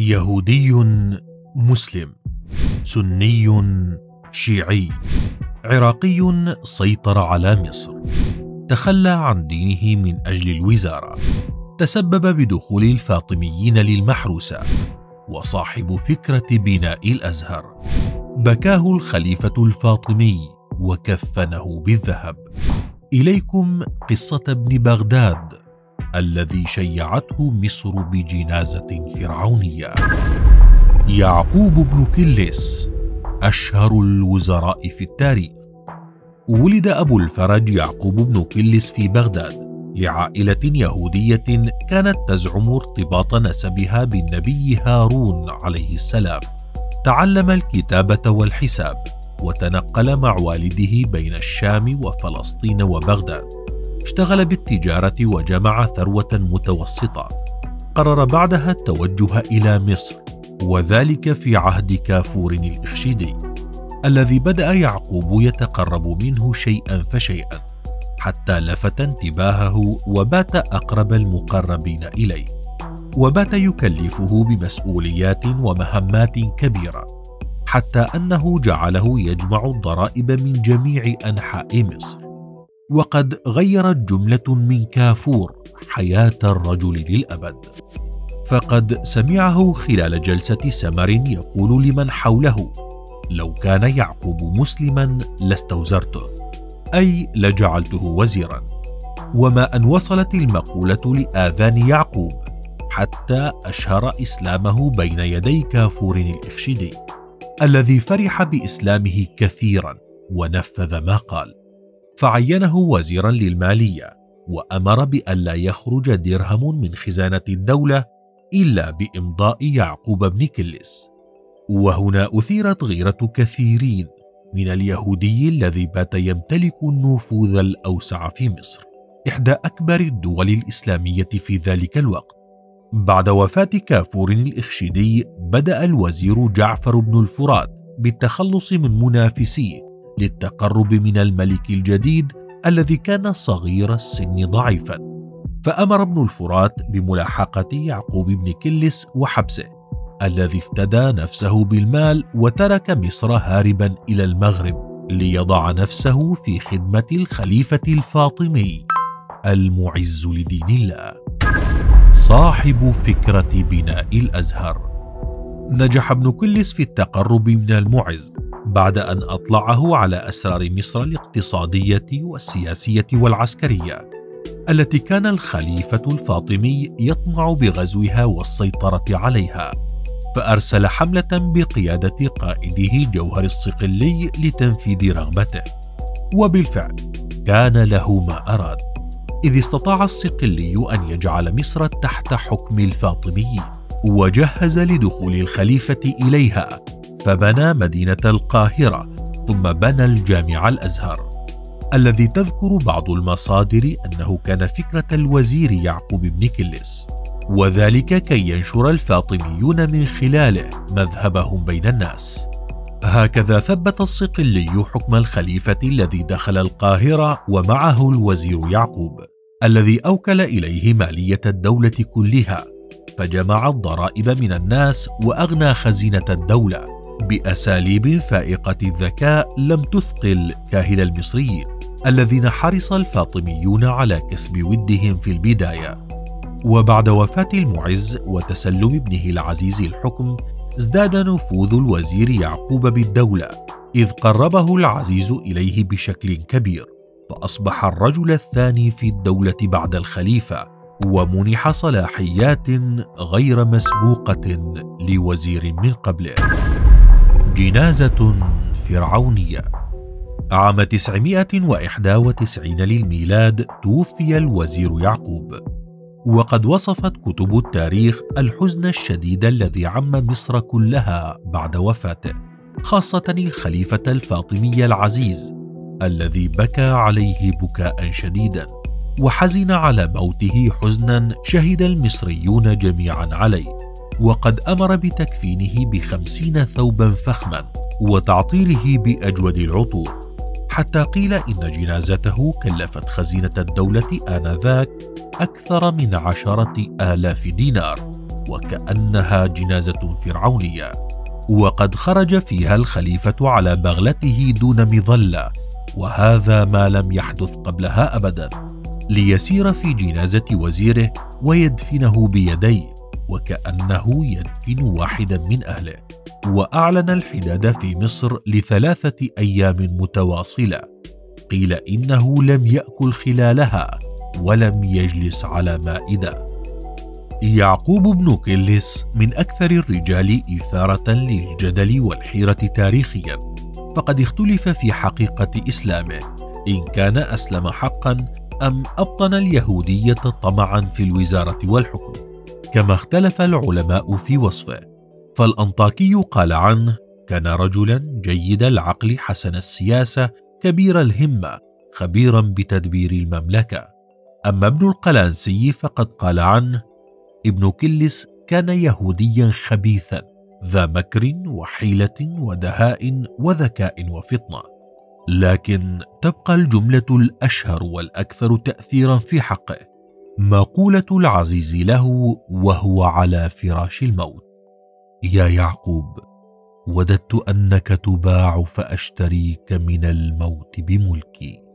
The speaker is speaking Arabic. يهودي مسلم، سني شيعي، عراقي سيطر على مصر، تخلى عن دينه من أجل الوزارة، تسبب بدخول الفاطميين للمحروسة، وصاحب فكرة بناء الأزهر. بكاه الخليفة الفاطمي وكفنه بالذهب. إليكم قصة ابن بغداد الذي شيعته مصر بجنازة فرعونية. يعقوب بن كلس، أشهر الوزراء في التاريخ. ولد أبو الفرج يعقوب بن كلس في بغداد لعائلة يهودية كانت تزعم ارتباط نسبها بالنبي هارون عليه السلام. تعلم الكتابة والحساب وتنقل مع والده بين الشام وفلسطين وبغداد. اشتغل بالتجارة وجمع ثروة متوسطة. قرر بعدها التوجه إلى مصر، وذلك في عهد كافور الإخشيدي الذي بدأ يعقوب يتقرب منه شيئا فشيئا حتى لفت انتباهه وبات أقرب المقربين إليه، وبات يكلفه بمسؤوليات ومهمات كبيرة حتى أنه جعله يجمع الضرائب من جميع أنحاء مصر. وقد غيرت جملة من كافور حياة الرجل للأبد، فقد سمعه خلال جلسة سمر يقول لمن حوله: لو كان يعقوب مسلما لاستوزرته، أي لجعلته وزيرا. وما أن وصلت المقولة لآذان يعقوب حتى أشهر إسلامه بين يدي كافور الإخشيدي الذي فرح بإسلامه كثيرا ونفذ ما قال، فعينه وزيرا للمالية وأمر بألا يخرج درهم من خزانة الدولة إلا بإمضاء يعقوب بن كلس. وهنا أثيرت غيرة كثيرين من اليهودي الذي بات يمتلك النفوذ الأوسع في مصر، إحدى أكبر الدول الإسلامية في ذلك الوقت. بعد وفاة كافور الإخشيدي بدأ الوزير جعفر بن الفرات بالتخلص من منافسيه للتقرب من الملك الجديد الذي كان صغير السن ضعيفا، فأمر ابن الفرات بملاحقة يعقوب بن كلس وحبسه الذي افتدى نفسه بالمال وترك مصر هاربا إلى المغرب ليضع نفسه في خدمة الخليفة الفاطمي المعز لدين الله، صاحب فكرة بناء الأزهر. نجح ابن كلس في التقرب من المعز بعد أن أطلعه على أسرار مصر الاقتصادية والسياسية والعسكرية التي كان الخليفة الفاطمي يطمع بغزوها والسيطرة عليها، فأرسل حملة بقيادة قائده جوهر الصقلي لتنفيذ رغبته. وبالفعل كان له ما أراد، إذ استطاع الصقلي أن يجعل مصر تحت حكم الفاطميين وجهز لدخول الخليفة إليها، فبنى مدينة القاهرة ثم بنى الجامع الأزهر الذي تذكر بعض المصادر أنه كان فكرة الوزير يعقوب بن كلس، وذلك كي ينشر الفاطميون من خلاله مذهبهم بين الناس. هكذا ثبت الصقلي حكم الخليفة الذي دخل القاهرة ومعه الوزير يعقوب الذي أوكل إليه مالية الدولة كلها، فجمع الضرائب من الناس وأغنى خزينة الدولة بأساليب فائقة الذكاء لم تثقل كاهل المصريين الذين حرص الفاطميون على كسب ودهم في البداية. وبعد وفاة المعز وتسلم ابنه العزيز الحكم ازداد نفوذ الوزير يعقوب بالدولة، إذ قربه العزيز إليه بشكل كبير، فأصبح الرجل الثاني في الدولة بعد الخليفة، ومنح صلاحيات غير مسبوقة لوزير من قبله. جنازة فرعونية. عام 991 للميلاد توفي الوزير يعقوب، وقد وصفت كتب التاريخ الحزن الشديد الذي عم مصر كلها بعد وفاته، خاصة الخليفة الفاطمي العزيز الذي بكى عليه بكاء شديدا وحزن على موته حزنا شهد المصريون جميعا عليه. وقد أمر بتكفينه ب50 ثوبا فخما وتعطيره بأجود العطور، حتى قيل إن جنازته كلفت خزينة الدولة آنذاك أكثر من 10,000 دينار، وكأنها جنازة فرعونية، وقد خرج فيها الخليفة على بغلته دون مظلة، وهذا ما لم يحدث قبلها أبدا، ليسير في جنازة وزيره ويدفنه بيديه وكأنه يدفن واحدا من أهله. وأعلن الحداد في مصر لثلاثة أيام متواصلة، قيل إنه لم يأكل خلالها ولم يجلس على مائدة. يعقوب بن كلس من أكثر الرجال إثارة للجدل والحيرة تاريخيا، فقد اختلف في حقيقة إسلامه، إن كان أسلم حقا أم أبطن اليهودية طمعا في الوزارة والحكم، كما اختلف العلماء في وصفه. فالأنطاكي قال عنه: كان رجلا جيد العقل، حسن السياسة، كبير الهمة، خبيرا بتدبير المملكة. أما ابن القلانسي فقد قال عنه: ابن كلس كان يهوديا خبيثا، ذا مكر وحيلة ودهاء وذكاء وفطنة. لكن تبقى الجملة الأشهر والأكثر تأثيرا في حقه، مقولة العزيز له وهو على فراش الموت: يا يعقوب، وددت أنك تباع فأشتريك من الموت بملكي.